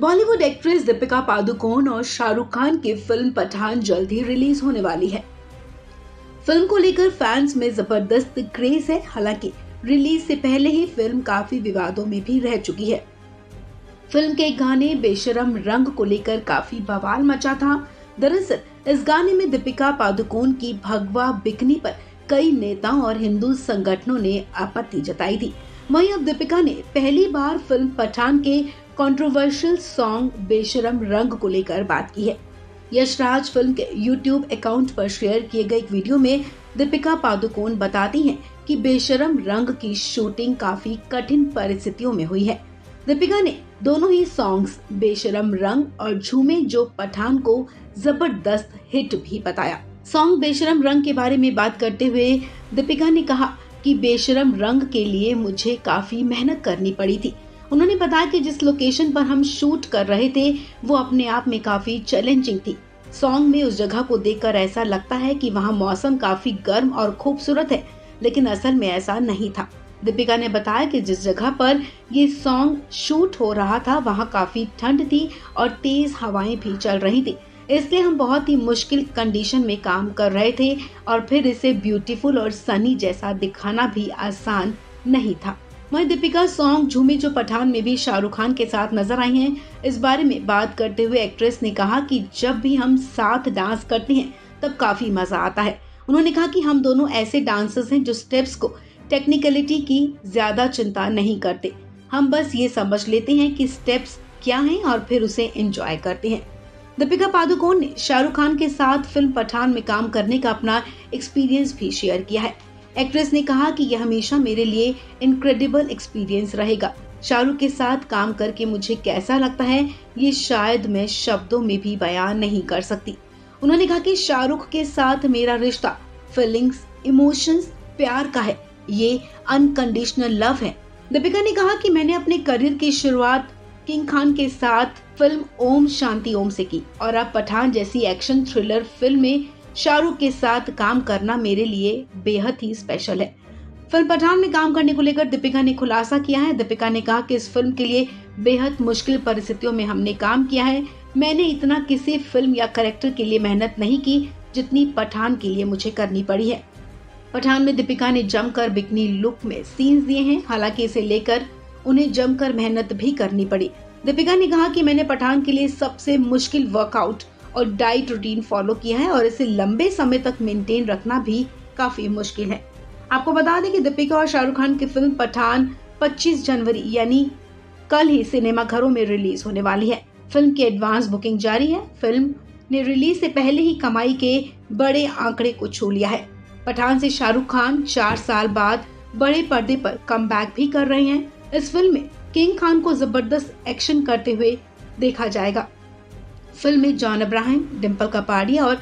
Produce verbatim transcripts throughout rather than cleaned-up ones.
Bollywood actress Deepika Padukone और शाहरुख खान की film Pathan जल्द ही रिलीज होने वाली है। फिल्म को लेकर फैंस में जबरदस्त क्रेज है। हालांकि रिलीज से पहले ही फिल्म काफी विवादों में भी रह चुकी है। फिल्म के गाने बेशर्म रंग को लेकर काफी बवाल मचा था। दरअसल इस गाने में दीपिका पादुकोण की भगवा बिकनी पर कई नेताओं और हिंदू संगठनों ने आपत्ति जताई थी। वहीं अब दीपिका ने पहली बार फिल्म पठान के कंट्रोवर्शियल सॉन्ग बेशर्म रंग को लेकर बात की है। यशराज फिल्म के यूट्यूब अकाउंट पर शेयर किए गए एक वीडियो में दीपिका पादुकोण बताती हैं कि बेशर्म रंग की शूटिंग काफी कठिन परिस्थितियों में हुई है। दीपिका ने दोनों ही सॉन्ग्स बेशर्म रंग और झूमे जो पठान को जबरदस्त हिट भी बताया। सॉन्ग बेशर्म रंग के बारे में बात करते हुए दीपिका ने कहा कि बेशर्म रंग के लिए मुझे काफी मेहनत करनी पड़ी थी। उन्होंने बताया कि जिस लोकेशन पर हम शूट कर रहे थे वो अपने आप में काफी चैलेंजिंग थी। सॉन्ग में उस जगह को देखकर ऐसा लगता है कि वहाँ मौसम काफी गर्म और खूबसूरत है, लेकिन असल में ऐसा नहीं था। दीपिका ने बताया कि जिस जगह पर ये सॉन्ग शूट हो रहा था वहाँ काफी ठंड थी और तेज हवाएं भी चल रही थी, इसलिए हम बहुत ही मुश्किल कंडीशन में काम कर रहे थे और फिर इसे ब्यूटीफुल और सनी जैसा दिखाना भी आसान नहीं था। वहीं दीपिका सॉन्ग झूमे जो पठान में भी शाहरुख खान के साथ नजर आई हैं। इस बारे में बात करते हुए एक्ट्रेस ने कहा कि जब भी हम साथ डांस करते हैं तब काफी मजा आता है। उन्होंने कहा कि हम दोनों ऐसे डांसर्स हैं जो स्टेप्स को टेक्निकलिटी की ज्यादा चिंता नहीं करते। हम बस ये समझ लेते हैं कि स्टेप्स क्या हैं और फिर उसे एंजॉय करते हैं। दीपिका पादुकोण ने शाहरुख खान के साथ फिल्म पठान में काम करने का अपना एक्सपीरियंस भी शेयर किया है। एक्ट्रेस ने कहा कि यह हमेशा मेरे लिए इनक्रेडिबल एक्सपीरियंस रहेगा। शाहरुख के साथ काम करके मुझे कैसा लगता है ये शायद मैं शब्दों में भी बयान नहीं कर सकती। उन्होंने कहा कि शाहरुख के साथ मेरा रिश्ता फीलिंग्स, इमोशंस, प्यार का है। ये अनकंडीशनल लव है। दीपिका ने कहा कि मैंने अपने करियर की शुरुआत किंग खान के साथ फिल्म ओम शांति ओम से की और अब पठान जैसी एक्शन थ्रिलर फिल्म में शाहरुख के साथ काम करना मेरे लिए बेहद ही स्पेशल है। फिल्म पठान में काम करने को लेकर दीपिका ने खुलासा किया है। दीपिका ने कहा कि इस फिल्म के लिए बेहद मुश्किल परिस्थितियों में हमने काम किया है। मैंने इतना किसी फिल्म या कैरेक्टर के लिए मेहनत नहीं की जितनी पठान के लिए मुझे करनी पड़ी है। पठान में दीपिका ने जमकर बिकनी लुक में सीन्स दिए हैं। हालांकि इसे लेकर उन्हें जमकर मेहनत भी करनी पड़ी। दीपिका ने कहा कि मैंने पठान के लिए सबसे मुश्किल वर्कआउट और डाइट रूटीन फॉलो किया है और इसे लंबे समय तक मेंटेन रखना भी काफी मुश्किल है। आपको बता दें कि दीपिका और शाहरुख खान की फिल्म पठान पच्चीस जनवरी यानी कल ही सिनेमाघरों में रिलीज होने वाली है। फिल्म की एडवांस बुकिंग जारी है। फिल्म ने रिलीज से पहले ही कमाई के बड़े आंकड़े को छू लिया है। पठान से शाहरुख खान चार साल बाद बड़े पर्दे पर कमबैक भी कर रहे हैं। इस फिल्म में किंग खान को जबरदस्त एक्शन करते हुए देखा जाएगा। फिल्म में जॉन अब्राहम, डिंपल कपाड़िया और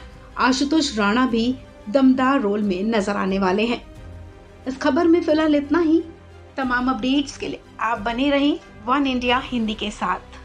आशुतोष राणा भी दमदार रोल में नजर आने वाले हैं। इस खबर में फिलहाल इतना ही। तमाम अपडेट्स के लिए आप बने रहें वन इंडिया हिंदी के साथ।